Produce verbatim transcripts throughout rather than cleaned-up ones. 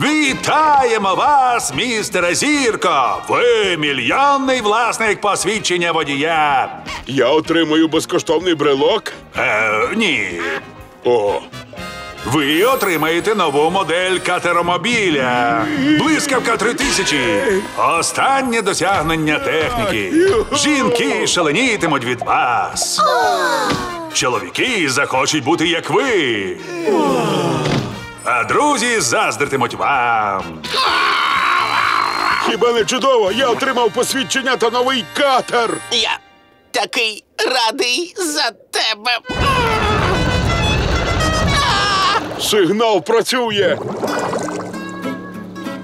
Вітаємо вас, містере Зірко! Ви мільйонний власник посвідчення водія. Я отримую безкоштовний брелок? Е, ні. О. Ви отримаєте нову модель катеромобіля. Блискавка три тисячі. Останнє досягнення техніки. Жінки шаленітимуть від вас. Чоловіки захочуть бути як ви. А друзі заздритимуть вам. Хіба не чудово? Я отримав посвідчення та новий катер. Я такий радий за тебе. Сигнал працює.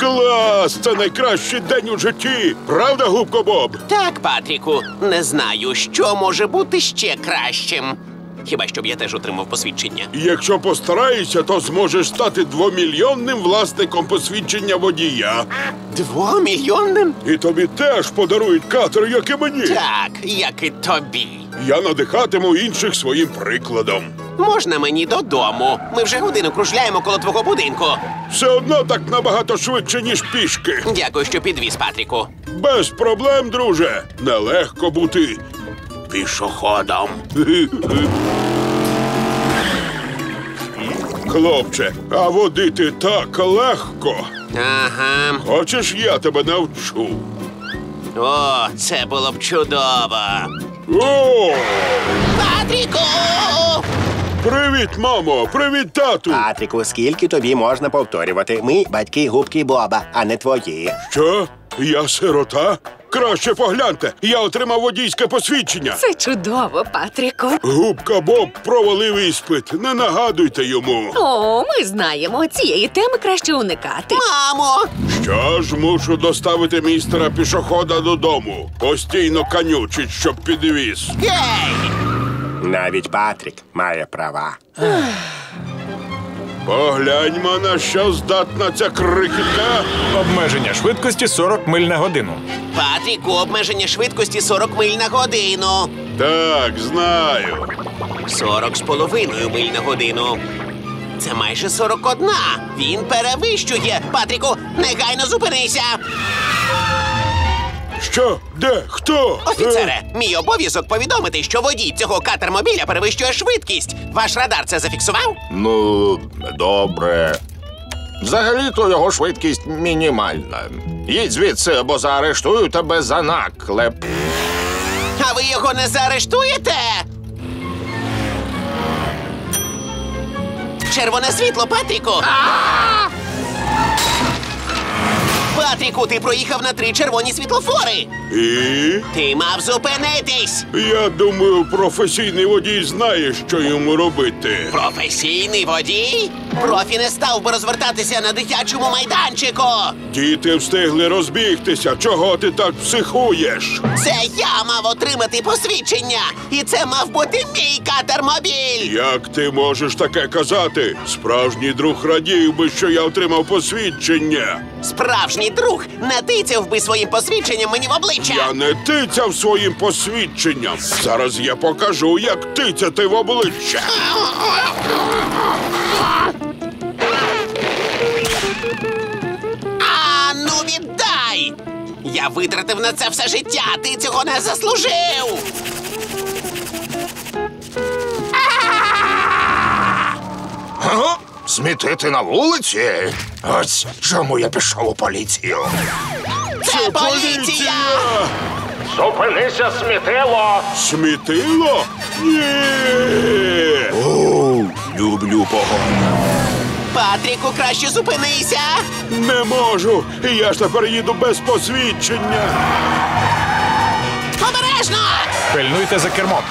Клас! Це найкращий день у житті. Правда, Губко Боб? Так, Патріку. Не знаю, що може бути ще кращим. Хіба щоб я теж отримав посвідчення? Якщо постараєшся, то зможеш стати двомільйонним власником посвідчення водія. Двомільйонним? І тобі теж подарують катер, як і мені. Так, як і тобі. Я надихатиму інших своїм прикладом. Можна мені додому? Ми вже годину кружляємо коло твого будинку. Все одно так набагато швидше, ніж пішки. Дякую, що підвіз, Патріку. Без проблем, друже. Нелегко бути пішоходом. Хлопче, а водити так легко. Ага. Хочеш, я тебе навчу? О, це було б чудово. О! Патріку! Привіт, мамо! Привіт, тату! Патріку, скільки тобі можна повторювати? Ми батьки Губки Боба, а не твої. Що? Я сирота? Краще погляньте, я отримав водійське посвідчення. Це чудово, Патріку. Губка Боб провалив іспит, не нагадуйте йому. О, ми знаємо, цієї теми краще уникати. Мамо! Що ж, мушу доставити містера пішохода додому. Постійно канючить, щоб підвіз. Гей! Навіть Патрік має права. Погляньмо, на що здатна ця крихітка. Обмеження швидкості сорок миль на годину. Патріку, обмеження швидкості сорок миль на годину. Так, знаю. сорок з половиною миль на годину. Це майже сорок одна. Він перевищує. Патріку, негайно зупинися. Що? Де? Хто? Офіцере, мій обов'язок повідомити, що водій цього катермобіля перевищує швидкість. Ваш радар це зафіксував? Ну, добре. Взагалі-то його швидкість мінімальна. Їдь звідси, або заарештую тебе за наклеп. А ви його не заарештуєте? Червоне світло, Патріку! А-а-а! Патріку, ти проїхав на три червоні світлофори! І? Ти мав зупинитись! Я думаю, професійний водій знає, що йому робити. Професійний водій? Профі не став би розвертатися на дитячому майданчику! Діти встигли розбігтися, чого ти так психуєш? Це я мав отримати посвідчення! І це мав бути мій катермобіль! Як ти можеш таке казати? Справжній друг радів би, що я отримав посвідчення! Справжній друг не тицяв би своїм посвідченням мені в обличчя! Я не тицяв своїм посвідченням! Зараз я покажу, як тицяти в обличчя! А, ну віддай! Я витратив на це все життя, ти цього не заслужив! Ага! Смітити на вулиці? Ось чому я пішов у поліцію. Це поліція! Зупинися, смітило! Смітило? Ні! О, люблю погано. Патріку, краще зупинися! Не можу! Я ж тепер їду без посвідчення! Обережно! Пильнуйте за кермом!